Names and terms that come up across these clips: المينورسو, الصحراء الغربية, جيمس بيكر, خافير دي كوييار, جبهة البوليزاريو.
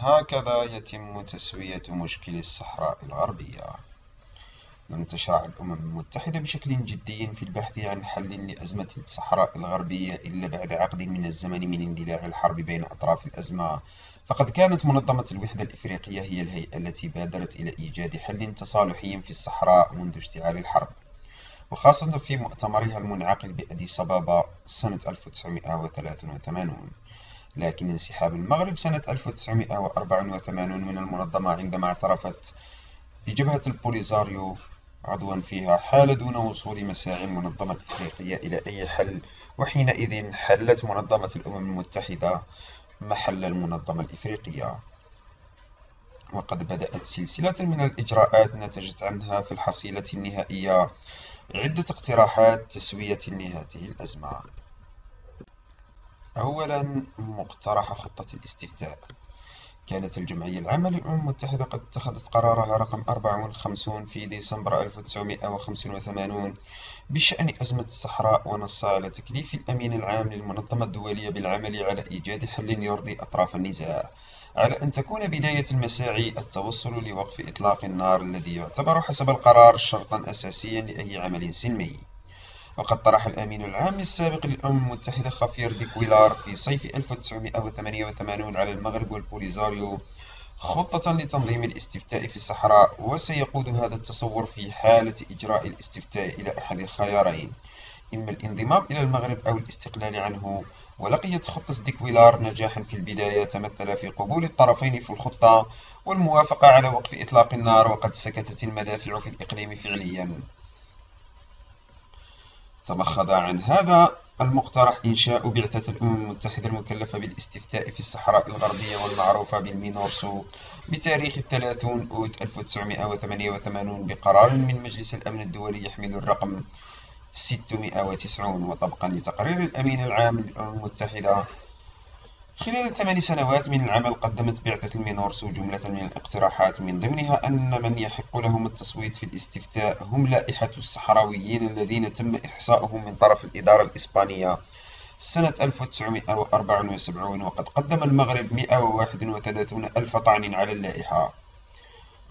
هكذا يتم تسوية مشكل الصحراء الغربية. لم تشرع الأمم المتحدة بشكل جدي في البحث عن حل لأزمة الصحراء الغربية إلا بعد عقد من الزمن من اندلاع الحرب بين أطراف الأزمة، فقد كانت منظمة الوحدة الإفريقية هي الهيئة التي بادرت إلى إيجاد حل تصالحي في الصحراء منذ اشتعال الحرب، وخاصة في مؤتمرها المنعقد بأديس أبابا سنة 1983، لكن انسحاب المغرب سنة 1984 من المنظمة عندما اعترفت بجبهة البوليزاريو عضوا فيها حال دون وصول مساعي المنظمة الإفريقية إلى أي حل، وحينئذ حلت منظمة الأمم المتحدة محل المنظمة الإفريقية. وقد بدأت سلسلة من الإجراءات نتجت عنها في الحصيلة النهائية عدة اقتراحات تسوية لهذه الأزمة. أولا، مقترح خطة الاستفتاء. كانت الجمعية العامة للأمم المتحدة قد اتخذت قرارها رقم 54 في ديسمبر 1985 بشأن أزمة الصحراء، ونص على تكليف الأمين العام للمنظمة الدولية بالعمل على إيجاد حل يرضي أطراف النزاع، على أن تكون بداية المساعي التوصل لوقف إطلاق النار الذي يعتبر حسب القرار شرطا أساسيا لأي عمل سلمي. وقد طرح الأمين العام السابق للأمم المتحدة خافير دي كوييار في صيف 1988 على المغرب والبوليزاريو خطة لتنظيم الاستفتاء في الصحراء، وسيقود هذا التصور في حالة إجراء الاستفتاء إلى أحد الخيارين، إما الانضمام إلى المغرب أو الاستقلال عنه. ولقيت خطة دي كوييار نجاحا في البداية تمثل في قبول الطرفين في الخطة والموافقة على وقف إطلاق النار، وقد سكتت المدافع في الإقليم فعليا. تمخض عن هذا المقترح إنشاء بعثة الأمم المتحدة المكلفة بالاستفتاء في الصحراء الغربية والمعروفة بالمينورسو بتاريخ 30 أوت 1988 بقرار من مجلس الأمن الدولي يحمل الرقم 690، وطبقا لتقرير الأمين العام للأمم المتحدة خلال 8 سنوات من العمل قدمت بعثة المينورسو جملة من الاقتراحات، من ضمنها أن من يحق لهم التصويت في الاستفتاء هم لائحة الصحراويين الذين تم إحصاؤهم من طرف الإدارة الإسبانية سنة 1974، وقد قدم المغرب 131,000 طعن على اللائحة.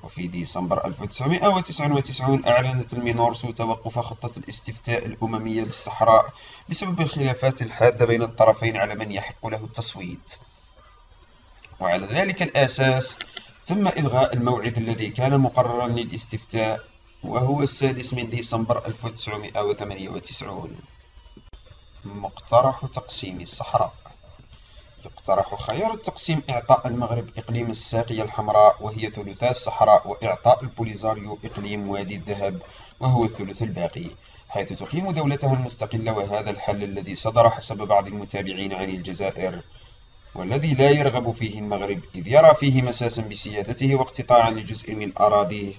وفي ديسمبر 1999 أعلنت المينورسو توقف خطة الاستفتاء الأممية بالصحراء بسبب الخلافات الحادة بين الطرفين على من يحق له التصويت، وعلى ذلك الأساس تم إلغاء الموعد الذي كان مقررا للاستفتاء، وهو 6 ديسمبر 1998. مقترح تقسيم الصحراء. يقترح خيار التقسيم إعطاء المغرب إقليم الساقية الحمراء وهي ثلثا الصحراء، وإعطاء البوليزاريو إقليم وادي الذهب وهو الثلث الباقي، حيث تقيم دولتها المستقلة. وهذا الحل الذي صدر حسب بعض المتابعين عن الجزائر، والذي لا يرغب فيه المغرب إذ يرى فيه مساسا بسيادته واقتطاعا لجزء من أراضيه،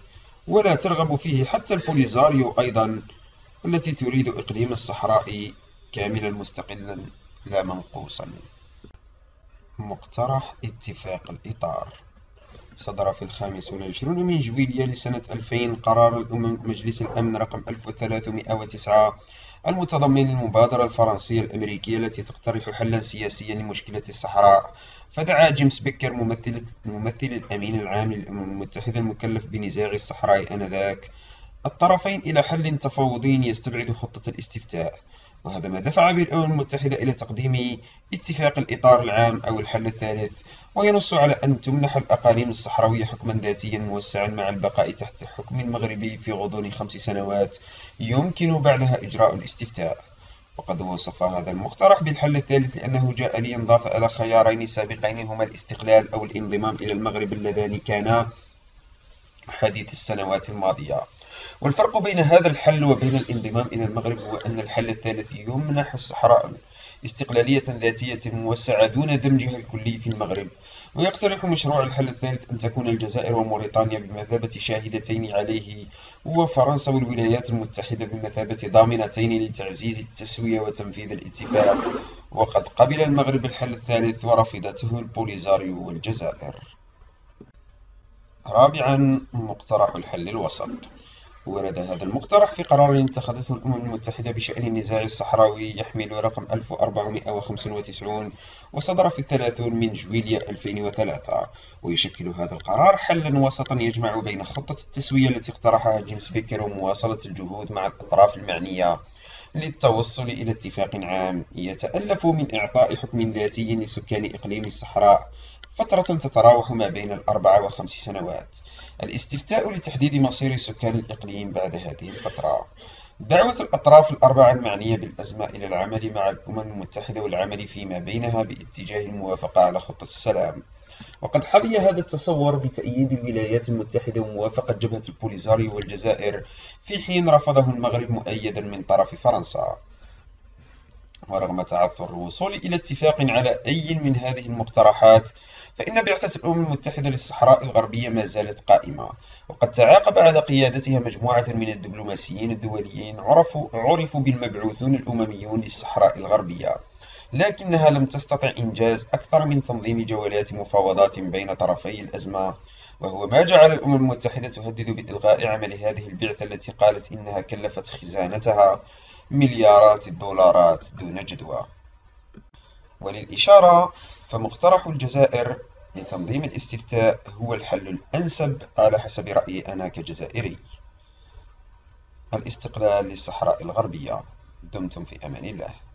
ولا ترغب فيه حتى البوليزاريو أيضا التي تريد إقليم الصحراء كاملا مستقلا لا منقوصا. مقترح اتفاق الإطار. صدر في 25 من جويلية لسنة 2000 قرار مجلس الأمن رقم 1309 المتضمن المبادرة الفرنسية الأمريكية التي تقترح حلا سياسيا لمشكلة الصحراء، فدعا جيمس بيكر ممثل الأمين العام للأمم المتحدة المكلف بنزاع الصحراء آنذاك الطرفين إلى حل تفاوضي يستبعد خطة الاستفتاء، وهذا ما دفع بالأمم المتحدة إلى تقديم اتفاق الإطار العام أو الحل الثالث، وينص على أن تمنح الأقاليم الصحراوية حكما ذاتيا موسعا مع البقاء تحت حكم مغربي في غضون 5 سنوات يمكن بعدها إجراء الاستفتاء. وقد وصف هذا المقترح بالحل الثالث لأنه جاء لينضاف إلى خيارين سابقين هما الاستقلال أو الانضمام إلى المغرب اللذان كانا حديث السنوات الماضية. والفرق بين هذا الحل وبين الانضمام إلى المغرب هو أن الحل الثالث يمنح الصحراء استقلالية ذاتية موسعة دون دمجها الكلي في المغرب. ويقترح مشروع الحل الثالث أن تكون الجزائر وموريتانيا بمثابة شاهدتين عليه، وفرنسا والولايات المتحدة بمثابة ضامنتين لتعزيز التسوية وتنفيذ الاتفاق. وقد قبل المغرب الحل الثالث ورفضته البوليزاريو والجزائر. رابعا، مقترح الحل الوسط. ورد هذا المقترح في قرار اتخذته الأمم المتحدة بشأن النزاع الصحراوي يحمل رقم 1495 وصدر في 30 من جويلية 2003. ويشكل هذا القرار حلا وسطا يجمع بين خطة التسوية التي اقترحها جيمس بيكر ومواصلة الجهود مع الأطراف المعنية للتوصل إلى اتفاق عام يتألف من إعطاء حكم ذاتي لسكان إقليم الصحراء فترة تتراوح ما بين 4 و5 سنوات، الاستفتاء لتحديد مصير سكان الإقليم بعد هذه الفترة. دعوة الأطراف الأربعة المعنية بالأزمة إلى العمل مع الأمم المتحدة والعمل فيما بينها باتجاه الموافقة على خطة السلام. وقد حظي هذا التصور بتأييد الولايات المتحدة وموافقة جبهة البوليزاريو والجزائر، في حين رفضه المغرب مؤيدا من طرف فرنسا. ورغم تعثر الوصول إلى اتفاق على أي من هذه المقترحات، فإن بعثة الأمم المتحدة للصحراء الغربية ما زالت قائمة، وقد تعاقب على قيادتها مجموعة من الدبلوماسيين الدوليين عرفوا بالمبعوثون الأمميون للصحراء الغربية، لكنها لم تستطع إنجاز أكثر من تنظيم جولات مفاوضات بين طرفي الأزمة، وهو ما جعل الأمم المتحدة تهدد بإلغاء عمل هذه البعثة التي قالت إنها كلفت خزانتها مليارات الدولارات دون جدوى. وللإشارة فمقترح الجزائر لتنظيم الاستفتاء هو الحل الأنسب على حسب رأيي أنا كجزائري. الاستقلال للصحراء الغربية. دمتم في أمان الله.